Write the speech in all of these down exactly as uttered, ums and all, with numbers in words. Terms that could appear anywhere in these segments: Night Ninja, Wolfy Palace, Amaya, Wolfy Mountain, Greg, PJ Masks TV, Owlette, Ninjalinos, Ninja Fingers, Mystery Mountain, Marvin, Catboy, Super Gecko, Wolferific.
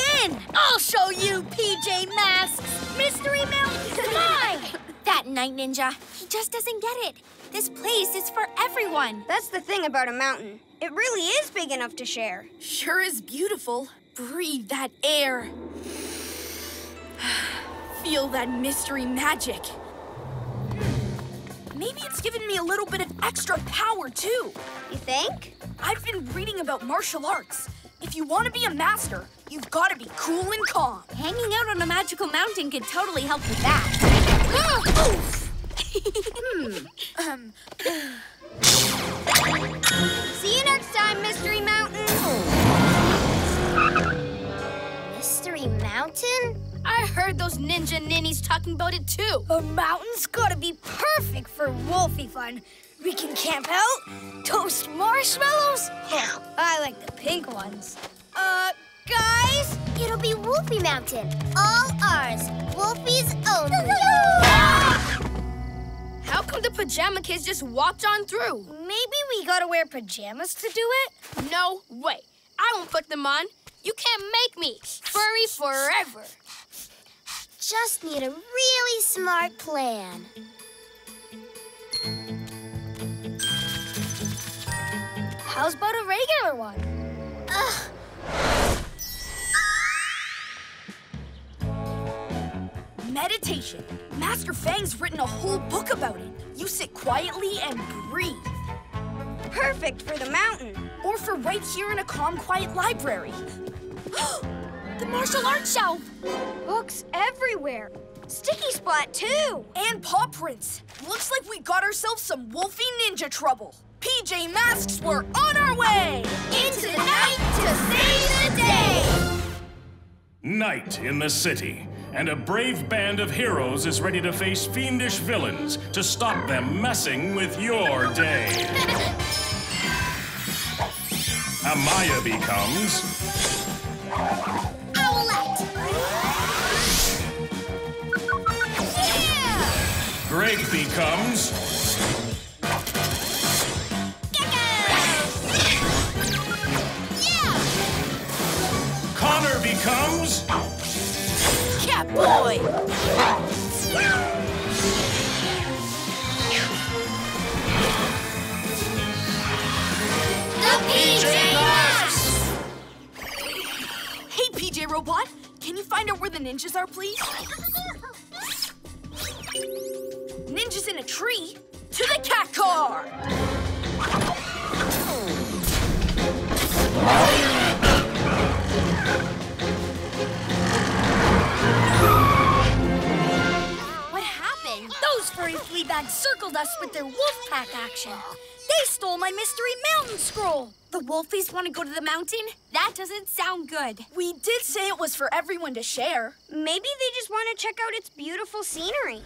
again! I'll show you, P J Masks! Mystery Mountain, come on! That Night Ninja, he just doesn't get it. This place is for everyone. That's the thing about a mountain. It really is big enough to share. Sure is beautiful. Breathe that air. Feel that mystery magic. Maybe it's given me a little bit of extra power, too. You think? I've been reading about martial arts. If you want to be a master, you've got to be cool and calm. Hanging out on a magical mountain could totally help with that. Ah! Oof! hmm. Um. See you next time, Mystery Mountain. Oh. Mystery Mountain? I heard those ninja ninnies talking about it, too. A mountain's got to be perfect for Wolfy fun. We can camp out, toast marshmallows. Oh, I like the pink ones. Uh, guys? It'll be Wolfy Mountain. All ours. Wolfy's own. How come the pajama kids just walked on through? Maybe we gotta wear pajamas to do it? No way. I won't put them on. You can't make me furry forever. Just need a really smart plan. How's about a regular one? Ugh. Meditation. Master Fang's written a whole book about it. You sit quietly and breathe. Perfect for the mountain. Or for right here in a calm, quiet library. The martial arts shelf. Books everywhere. Sticky spot, too. And paw prints. Looks like we got ourselves some Wolfy Ninja trouble. P J Masks were on our way! Into the night to save the day! Night in the city, and a brave band of heroes is ready to face fiendish villains to stop them messing with your day. Amaya becomes... Owlette! Yeah! Greg becomes... Comes Catboy. The P J Masks. Hey, P J Robot, can you find out where the ninjas are, please? Ninjas in a tree. To the cat car. Oh. Those furry flea bags circled us with their wolf pack action. They stole my Mystery Mountain scroll. The Wolfies want to go to the mountain? That doesn't sound good. We did say it was for everyone to share. Maybe they just want to check out its beautiful scenery.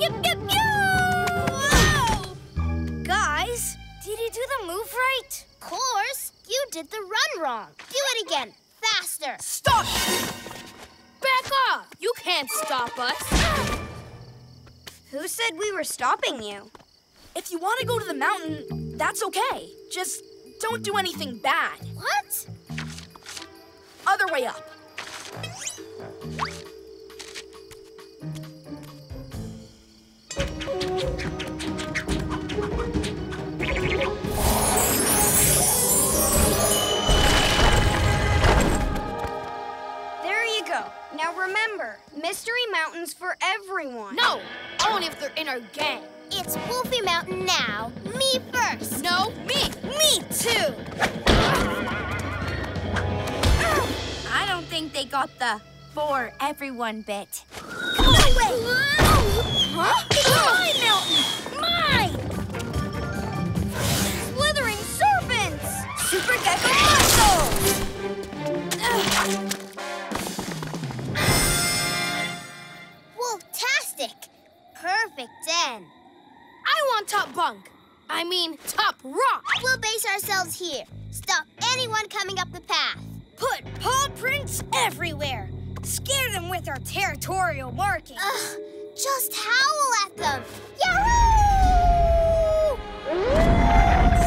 Yip, yip, yo! Guys? Did you do the move right? Of course. You did the run wrong. Do it again. Faster. Stop! Back off! You can't stop us. Who said we were stopping you? If you want to go to the mountain, that's okay. Just don't do anything bad. What? Other way up. Now remember, Mystery Mountain's for everyone. No, only if they're in our gang. It's Wolfy Mountain now. Me first. No, me. Me too. I don't think they got the for everyone bit. Come on, no way. Oh. Huh? It's oh. Mine, Mountain. Mine. Slithering serpents. Super Gecko muscle. Fantastic! Perfect then. I want top bunk. I mean, top rock. We'll base ourselves here. Stop anyone coming up the path. Put paw prints everywhere. Scare them with our territorial marking. Ugh, just howl at them. Yahoo!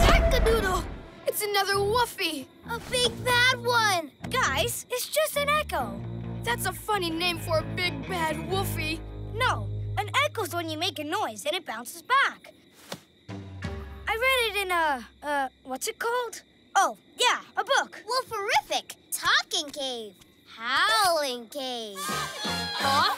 Sack-a-doodle! It's another Wolfy. A big bad one. Guys, it's just an echo. That's a funny name for a big bad Wolfy. No, an echo's when you make a noise and it bounces back. I read it in a, uh, what's it called? Oh, yeah, a book. Wolferific, Talking Cave, Howling Cave. Huh?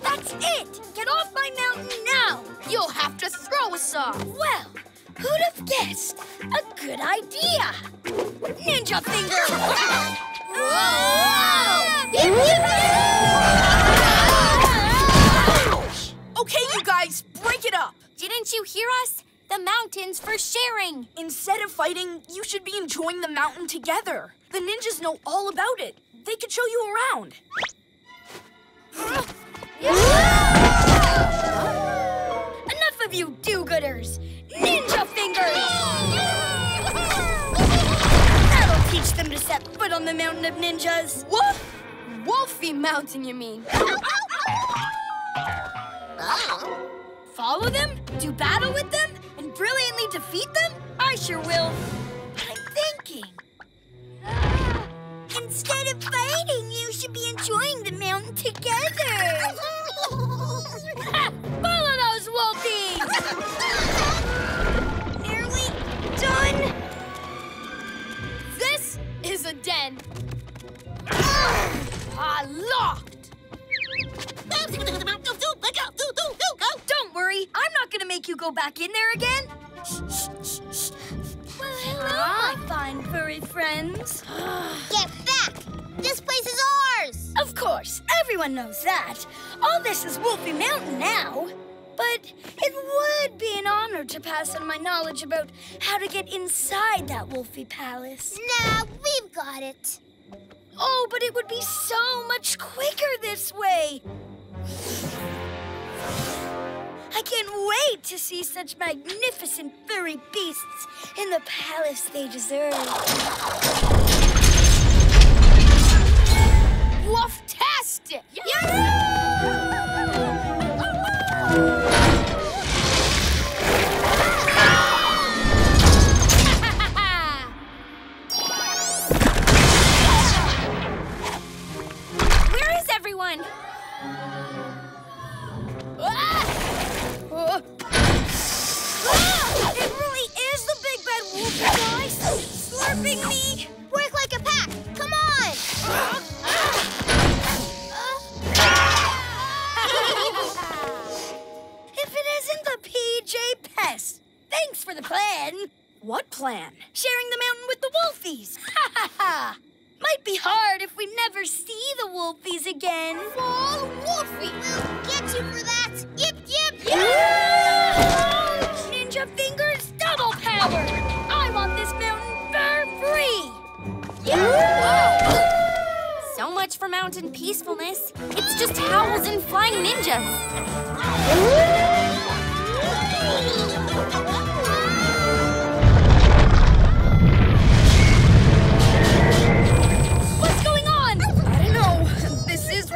That's it! Get off my mountain now! You'll have to throw us off. Well, who'd have guessed? A good idea! Ninja Fingers! Whoa! Yip, yip. Okay, you guys, break it up! Didn't you hear us? The mountain's for sharing. Instead of fighting, you should be enjoying the mountain together. The ninjas know all about it. They could show you around. Enough of you do-gooders! Ninja Fingers! That'll teach them to set foot on the mountain of ninjas. Wolf? Wolfy Mountain, you mean? Oh. Follow them? Do battle with them? And brilliantly defeat them? I sure will. But I'm thinking. Instead of fighting, you should be enjoying the mountain together. Follow those Wolfies! Nearly done. This is a den. Ah, locked. Don't worry, I'm not gonna make you go back in there again. Shh, shh, shh, shh. Well, hello, ah. my fine furry friends. Get back! This place is ours! Of course, everyone knows that. All this is Wolfy Mountain now. But it would be an honor to pass on my knowledge about how to get inside that Wolfy Palace. Nah, we've got it. Oh, but it would be so much quicker this way. I can't wait to see such magnificent furry beasts in the palace they deserve. Wolf-tastic! Yahoo! Where is everyone? Whoa. Whoa! It really is the big bad Wolfy, guys! Slurping me! Work like a pack! Come on! Uh, uh, uh. If it isn't the P J Pest! Thanks for the plan! What plan? Sharing the mountain with the Wolfies! Ha ha ha! Might be hard if we never see the Wolfies again. Fall Wolfy! We'll get you for that! Yip, yip, yip! Yeah! Ninja Fingers double power! I want this mountain for free! Yeah! So much for mountain peacefulness. It's just howls and flying ninjas.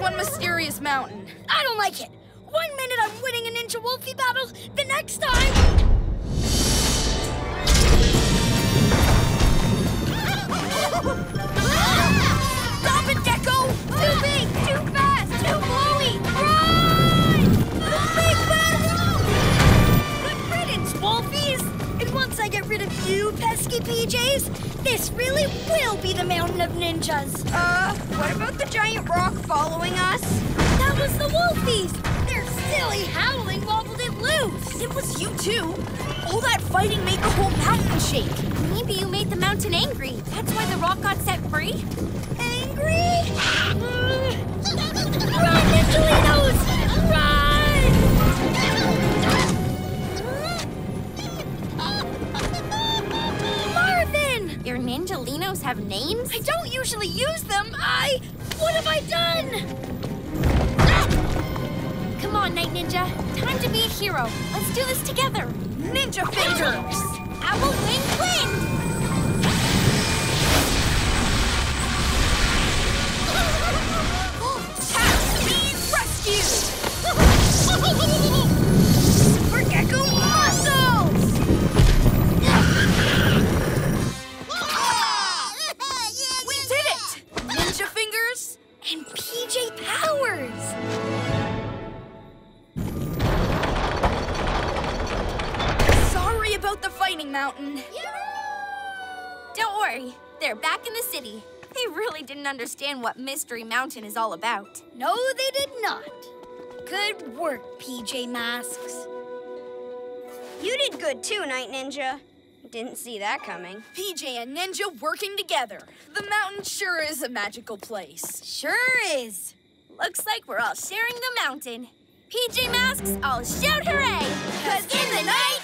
One mysterious mountain. I don't like it. One minute I'm winning a Ninja Wolfy battle, the next time... Stop it, Gecko! Too big, too fast, too blowy! Run! The big bad wolf! Good riddance, Wolfies! And once I get rid of you, pesky P Js, this really will be the mountain of ninjas. Uh, what about the giant rock following us? That was the Wolfies! Their silly howling wobbled it loose! It was you too! All that fighting made the whole mountain shake! Maybe you made the mountain angry. That's why the rock got set free? Angry? Run, Ninjalinos! Run! Marvin! Your Ninjalinos have names? I don't usually use them. I... What have I done? Ah! Come on, Night Ninja. Time to be a hero. Let's do this together. Ninja Fingers! Owl Wing Win! out the fighting mountain. Yay! Don't worry, they're back in the city. They really didn't understand what Mystery Mountain is all about. No, they did not. Good work, P J Masks. You did good too, Night Ninja. Didn't see that coming. P J and Ninja working together. The mountain sure is a magical place. Sure is. Looks like we're all sharing the mountain. P J Masks, all shout hooray! 'Cause in the night,